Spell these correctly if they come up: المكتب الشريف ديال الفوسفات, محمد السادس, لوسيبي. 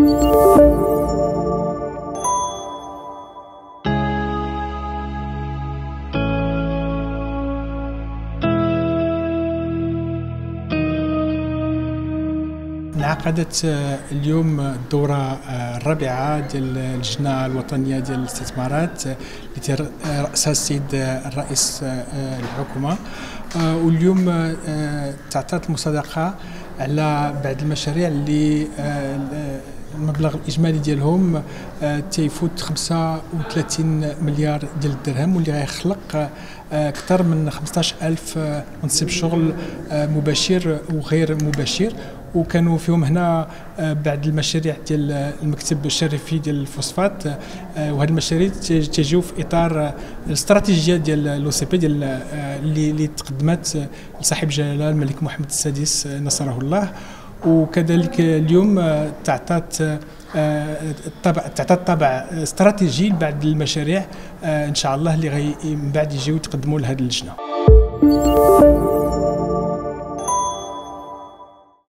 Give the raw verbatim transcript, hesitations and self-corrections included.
انعقدت اليوم الدورة الرابعة ديال اللجنة الوطنية ديال الاستثمارات التي رأسها السيد الرئيس الحكومة، واليوم تعطات المصادقة على بعض المشاريع اللي المبلغ الاجمالي ديالهم تيفوت خمسة وثلاثين مليار ديال الدرهم، واللي غيخلق اكثر من خمسة عشر ألف منصب شغل مباشر وغير مباشر. وكانوا فيهم هنا بعض المشاريع ديال المكتب الشريف ديال الفوسفات، وهذه المشاريع تجيو في اطار الاستراتيجيه ديال لوسيبي ديال اللي تقدمت لصاحب جلاله الملك محمد السادس نصره الله. وكذلك اليوم تعطات الطابع تعطات طابع استراتيجي لبعض المشاريع ان شاء الله اللي غي من بعد يجيو يتقدموا لهذه اللجنه.